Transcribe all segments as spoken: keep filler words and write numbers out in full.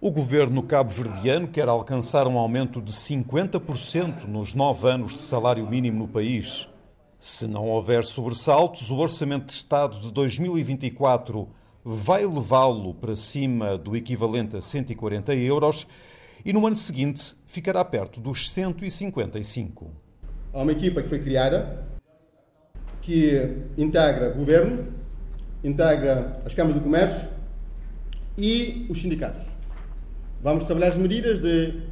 O governo cabo-verdiano quer alcançar um aumento de cinquenta por cento nos nove anos de salário mínimo no país. Se não houver sobressaltos, o Orçamento de Estado de dois mil e vinte e quatro vai levá-lo para cima do equivalente a cento e quarenta euros e no ano seguinte ficará perto dos cento e cinquenta e cinco. Há uma equipa que foi criada, que integra o governo, integra as câmaras de comércio e os sindicatos. Vamos trabalhar as medidas de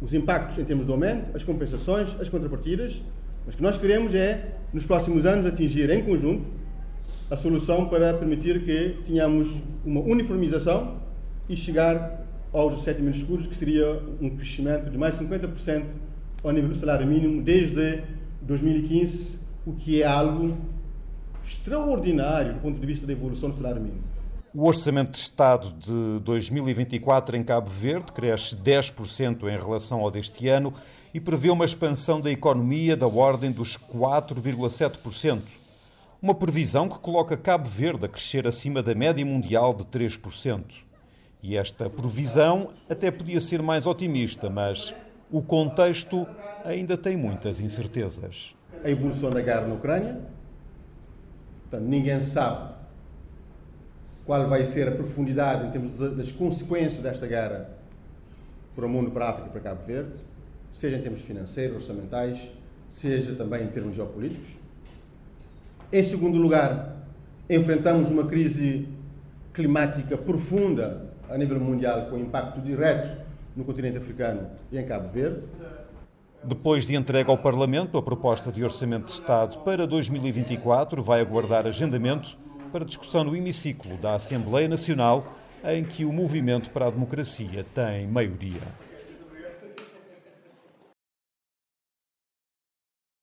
os impactos em termos de aumento, as compensações, as contrapartidas, mas o que nós queremos é, nos próximos anos, atingir em conjunto a solução para permitir que tenhamos uma uniformização e chegar aos dezessete mil escuros, que seria um crescimento de mais cinquenta por cento ao nível do salário mínimo desde dois mil e quinze, o que é algo extraordinário do ponto de vista da evolução do salário mínimo. O Orçamento de Estado de dois mil e vinte e quatro em Cabo Verde cresce dez por cento em relação ao deste ano e prevê uma expansão da economia da ordem dos quatro vírgula sete por cento. Uma previsão que coloca Cabo Verde a crescer acima da média mundial de três por cento. E esta previsão até podia ser mais otimista, mas o contexto ainda tem muitas incertezas. A evolução da guerra na Ucrânia, portanto, ninguém sabe qual vai ser a profundidade em termos das consequências desta guerra para o mundo, para a África e para Cabo Verde, seja em termos financeiros, orçamentais, seja também em termos geopolíticos. Em segundo lugar, enfrentamos uma crise climática profunda a nível mundial, com impacto direto no continente africano e em Cabo Verde. Depois de entrega ao Parlamento, a proposta de Orçamento de Estado para dois mil e vinte e quatro vai aguardar agendamento para discussão no hemiciclo da Assembleia Nacional, em que o Movimento para a Democracia tem maioria.